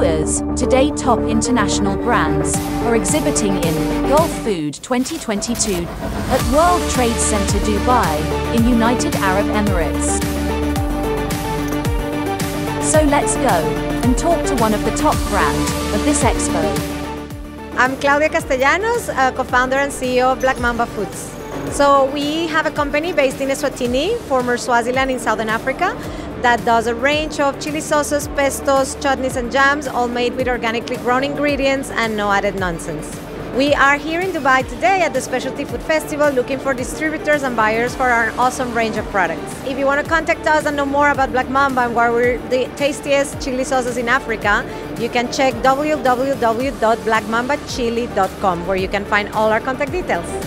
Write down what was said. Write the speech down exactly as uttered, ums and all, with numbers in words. viewers, today top international brands are exhibiting in Gulf Food twenty twenty-two at World Trade Center Dubai in United Arab Emirates. So let's go and talk to one of the top brands of this expo. I'm Claudia Castellanos, co-founder and C E O of Black Mamba Foods. So we have a company based in Eswatini, former Swaziland in Southern Africa, that does a range of chili sauces, pestos, chutneys and jams, all made with organically grown ingredients and no added nonsense. We are here in Dubai today at the Specialty Food Festival looking for distributors and buyers for our awesome range of products. If you want to contact us and know more about Black Mamba and why we're the tastiest chili sauces in Africa, you can check w w w dot black mamba chili dot com where you can find all our contact details.